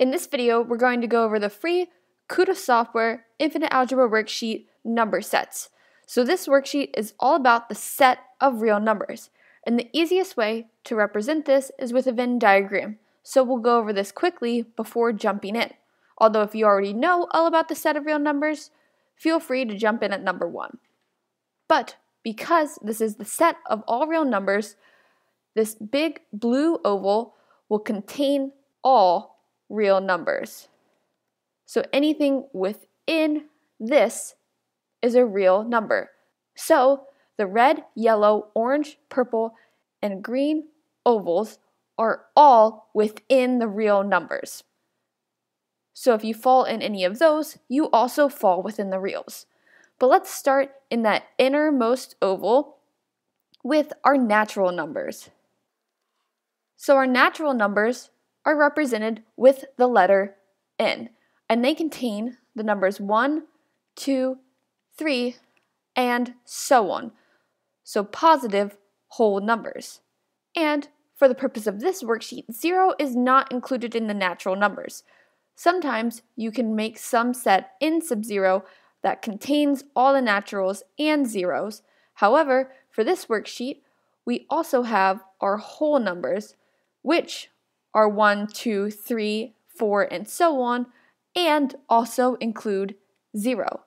In this video, we're going to go over the free Kuta Software Infinite Algebra Worksheet number sets. So this worksheet is all about the set of real numbers. And the easiest way to represent this is with a Venn diagram. So we'll go over this quickly before jumping in. Although if you already know all about the set of real numbers, feel free to jump in at number one. But because this is the set of all real numbers, this big blue oval will contain all real numbers. So anything within this is a real number. So the red, yellow, orange, purple, and green ovals are all within the real numbers. So if you fall in any of those, you also fall within the reals. But let's start in that innermost oval with our natural numbers. So our natural numbers are represented with the letter N, and they contain the numbers 1, 2, 3, and so on. So positive whole numbers. And for the purpose of this worksheet, 0 is not included in the natural numbers. Sometimes you can make some set N sub 0 that contains all the naturals and zeros. However, for this worksheet, we also have our whole numbers, which are 1, 2, 3, 4, and so on, and also include 0.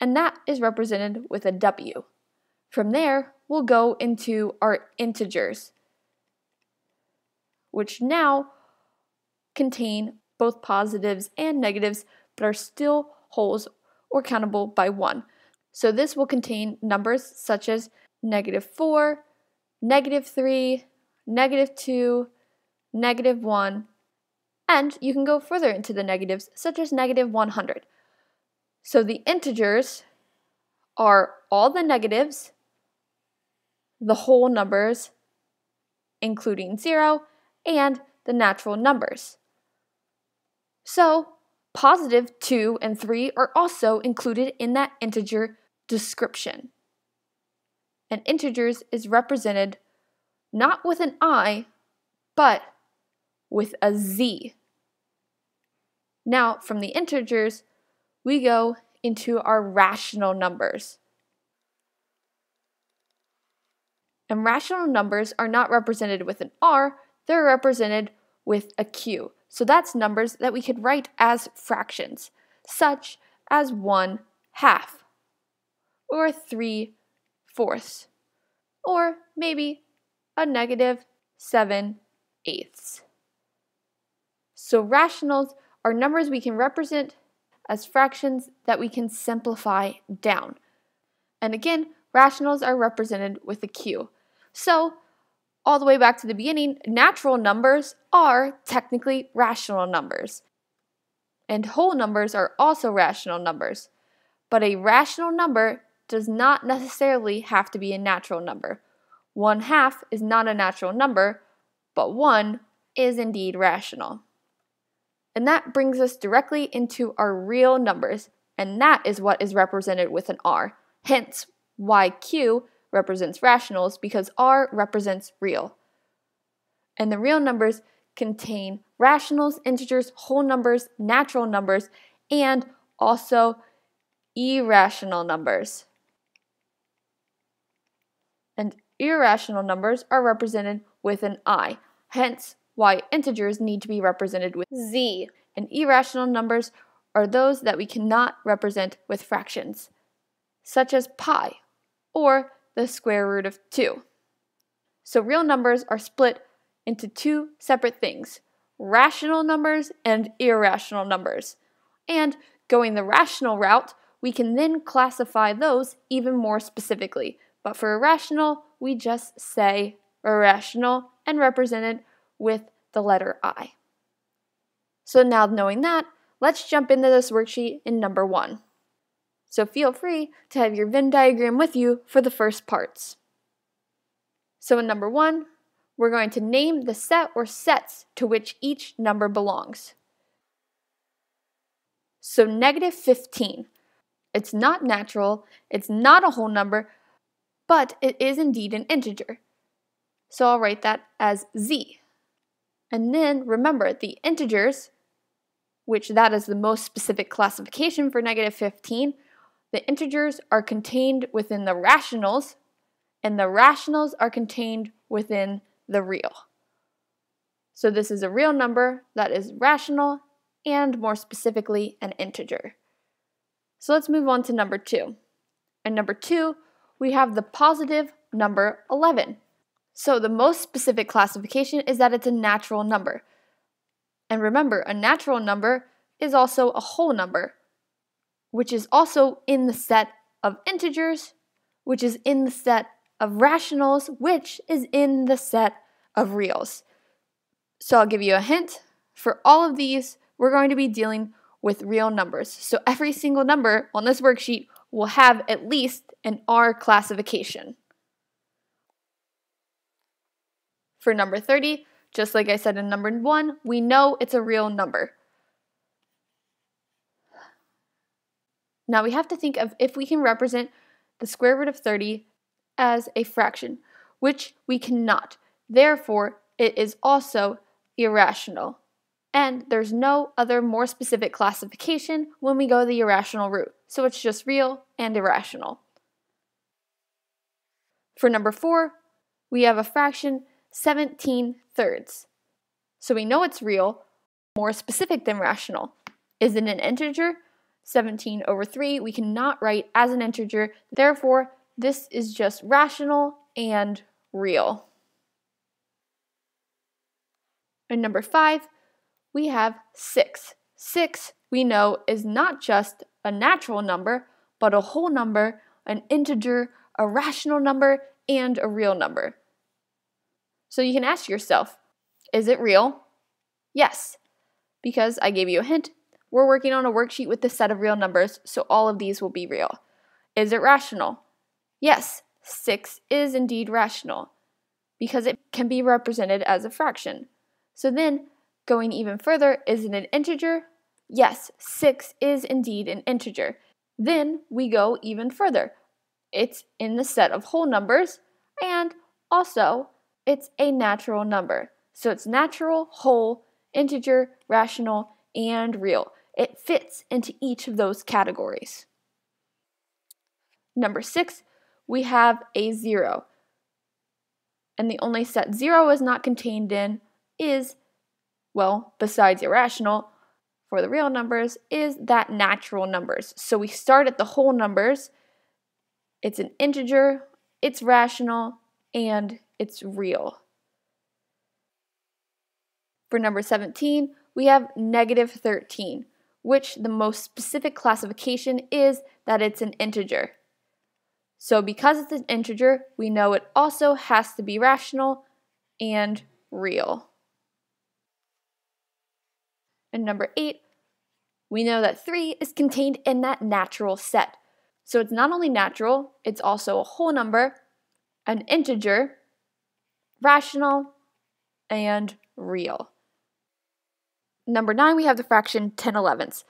And that is represented with a W. From there, we'll go into our integers, which now contain both positives and negatives, but are still wholes or countable by 1. So this will contain numbers such as negative 4, negative 3, negative 2, negative 1, and you can go further into the negatives such as negative 100. So the integers are all the negatives, the whole numbers including 0, and the natural numbers. So positive 2 and 3 are also included in that integer description. And integers is represented not with an I, but with a Z. Now, from the integers, we go into our rational numbers. And rational numbers are not represented with an R, they're represented with a Q. So that's numbers that we could write as fractions, such as 1/2, or 3/4, or maybe a negative 7/8. So rationals are numbers we can represent as fractions that we can simplify down. And again, rationals are represented with a Q. So all the way back to the beginning, natural numbers are technically rational numbers. And whole numbers are also rational numbers. But a rational number does not necessarily have to be a natural number. 1/2 is not a natural number, but 1 is indeed rational. And that brings us directly into our real numbers, and that is what is represented with an R. Hence, why Q represents rationals, because R represents real. And the real numbers contain rationals, integers, whole numbers, natural numbers, and also irrational numbers. And irrational numbers are represented with an I, hence why integers need to be represented with Z. And irrational numbers are those that we cannot represent with fractions, such as pi, or the square root of 2. So real numbers are split into two separate things, rational numbers and irrational numbers. And going the rational route, we can then classify those even more specifically. But for irrational, we just say irrational and represent it with the letter I. So now knowing that, let's jump into this worksheet in number 1. So feel free to have your Venn diagram with you for the first parts. So in number 1, we're going to name the set or sets to which each number belongs. So negative 15. It's not natural, it's not a whole number, but it is indeed an integer. So I'll write that as Z. And then remember the integers, which that is the most specific classification for -15, the integers are contained within the rationals, and the rationals are contained within the real. So this is a real number that is rational and, more specifically, an integer. So let's move on to number 2. And number 2, we have the positive number 11. So the most specific classification is that it's a natural number. And remember, a natural number is also a whole number, which is also in the set of integers, which is in the set of rationals, which is in the set of reals. So I'll give you a hint. For all of these, we're going to be dealing with real numbers. So every single number on this worksheet will have at least an R classification. For number 30, just like I said in number 1, we know it's a real number. Now we have to think of if we can represent the square root of 30 as a fraction, which we cannot. Therefore, it is also irrational. And there's no other more specific classification when we go the irrational route. So it's just real and irrational. For number 4, we have a fraction 17/3. So we know it's real, more specific than rational. Is it an integer? 17/3 we cannot write as an integer, therefore this is just rational and real. And number 5, we have 6. 6 we know is not just a natural number, but a whole number, an integer, a rational number, and a real number. So you can ask yourself, is it real? Yes, because I gave you a hint. We're working on a worksheet with a set of real numbers, so all of these will be real. Is it rational? Yes, 6 is indeed rational, because it can be represented as a fraction. So then, going even further, is it an integer? Yes, 6 is indeed an integer. Then we go even further. It's in the set of whole numbers, and also it's a natural number. So it's natural, whole, integer, rational, and real. It fits into each of those categories. Number 6, we have a 0. And the only set 0 is not contained in is, well, besides irrational, for the real numbers, is that natural numbers. So we start at the whole numbers. It's an integer, it's rational, and it's real. For number 17, we have -13, which the most specific classification is that it's an integer. So because it's an integer, we know it also has to be rational and real. And number 8, we know that 3 is contained in that natural set. So it's not only natural, it's also a whole number, an integer, rational, and real. Number 9, we have the fraction 10/11,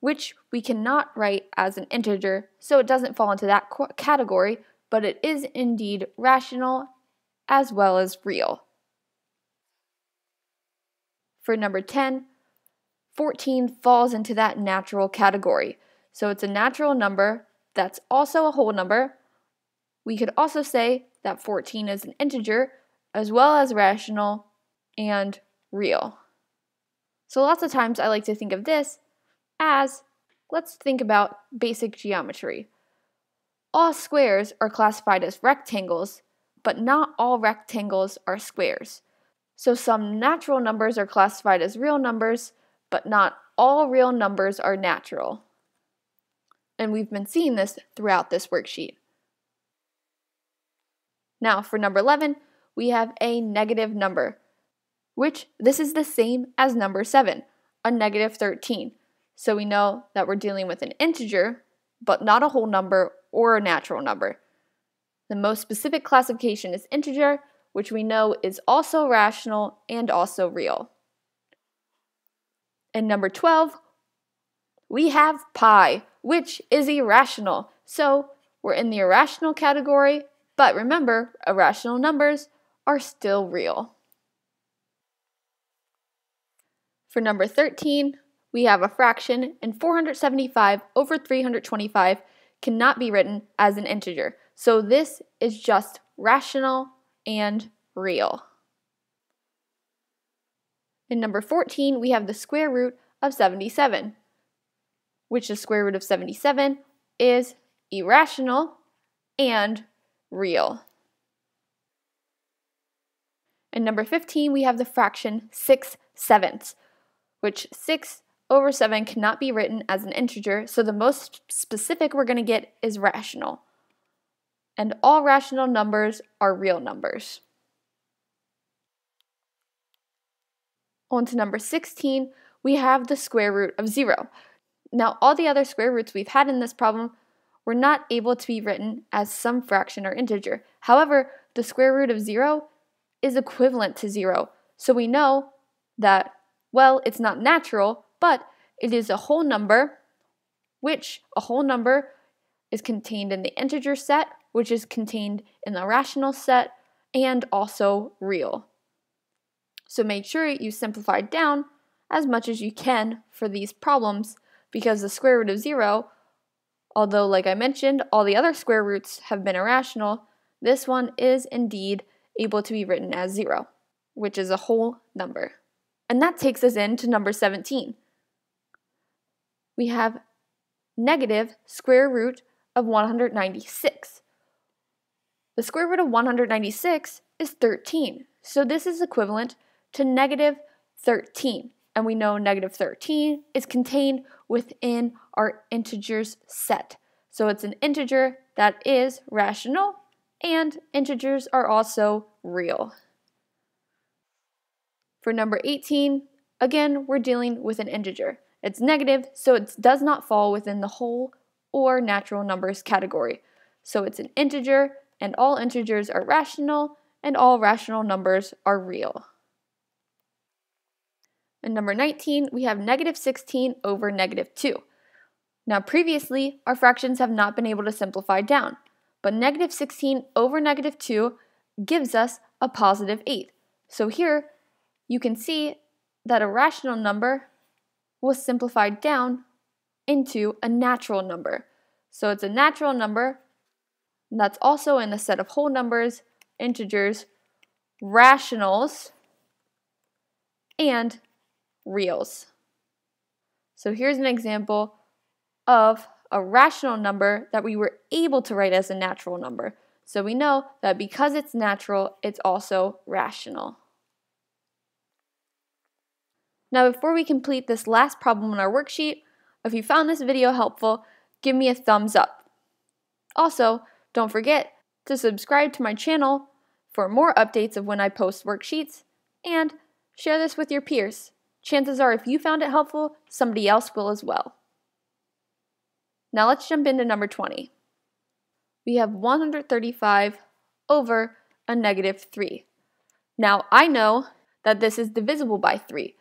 which we cannot write as an integer, so it doesn't fall into that category, but it is indeed rational as well as real. For number 10, 14 falls into that natural category, so it's a natural number that's also a whole number. We could also say that 14 is an integer as well as rational and real. So lots of times I like to think of this as, let's think about basic geometry. All squares are classified as rectangles, but not all rectangles are squares. So some natural numbers are classified as real numbers, but not all real numbers are natural. And we've been seeing this throughout this worksheet. Now for number 11, we have a negative number, which this is the same as number 7, a -13. So we know that we're dealing with an integer, but not a whole number or a natural number. The most specific classification is integer, which we know is also rational and also real. And number 12, we have pi, which is irrational. So we're in the irrational category, but remember, irrational numbers are still real. For number 13, we have a fraction, and 475 over 325 cannot be written as an integer. So this is just rational and real. In number 14, we have the square root of 77, which the square root of 77 is irrational and real. In number 15, we have the fraction 6/7, which 6 over 7 cannot be written as an integer, so the most specific we're going to get is rational. And all rational numbers are real numbers. On to number 16, we have the square root of 0. Now, all the other square roots we've had in this problem were not able to be written as some fraction or integer. However, the square root of 0 is equivalent to 0. So we know that, well, it's not natural, but it is a whole number, which a whole number is contained in the integer set, which is contained in the rational set, and also real. So make sure you simplify down as much as you can for these problems, because the square root of 0, although, like I mentioned, all the other square roots have been irrational, this one is indeed able to be written as 0, which is a whole number. And that takes us into number 17. We have negative square root of 196. The square root of 196 is 13, so this is equivalent to negative 13. And we know negative 13 is contained within our integers set. So it's an integer that is rational, and integers are also real. For number 18, again, we're dealing with an integer. It's negative, so it does not fall within the whole or natural numbers category. So it's an integer, and all integers are rational, and all rational numbers are real. And number 19, we have negative 16 over negative 2. Now previously, our fractions have not been able to simplify down, but negative 16 over negative 2 gives us a positive 8. So here, you can see that a rational number was simplified down into a natural number. So it's a natural number that's also in the set of whole numbers, integers, rationals, and reals. So here's an example of a rational number that we were able to write as a natural number. So we know that because it's natural, it's also rational. Now, before we complete this last problem on our worksheet, if you found this video helpful, give me a thumbs up. Also, don't forget to subscribe to my channel for more updates of when I post worksheets, and share this with your peers. Chances are, if you found it helpful, somebody else will as well. Now let's jump into number 20. We have 135 over a negative 3. Now I know that this is divisible by 3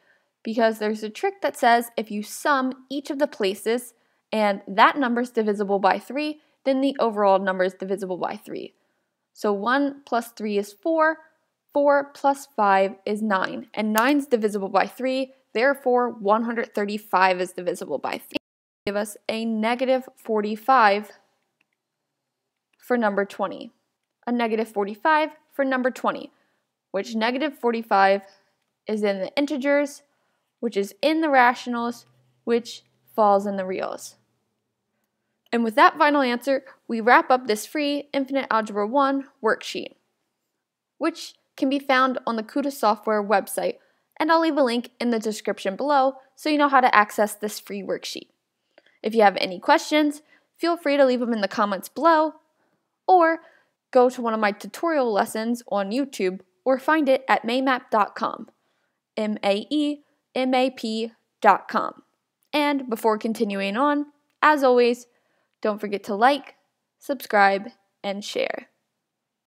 because there's a trick that says if you sum each of the places and that number is divisible by 3, then the overall number is divisible by 3. So 1 plus 3 is 4. 4 plus 5 is 9, and 9 is divisible by 3, therefore 135 is divisible by 3. Give us a negative 45 for number 20. A negative 45 for number 20, which negative 45 is in the integers, which is in the rationals, which falls in the reals. And with that final answer, we wrap up this free Infinite Algebra 1 worksheet, which can be found on the Kuta Software website, and I'll leave a link in the description below so you know how to access this free worksheet. If you have any questions, feel free to leave them in the comments below, or go to one of my tutorial lessons on YouTube, or find it at maemap.com, M-A-E-M-A-P.com. And before continuing on, as always, don't forget to like, subscribe, and share.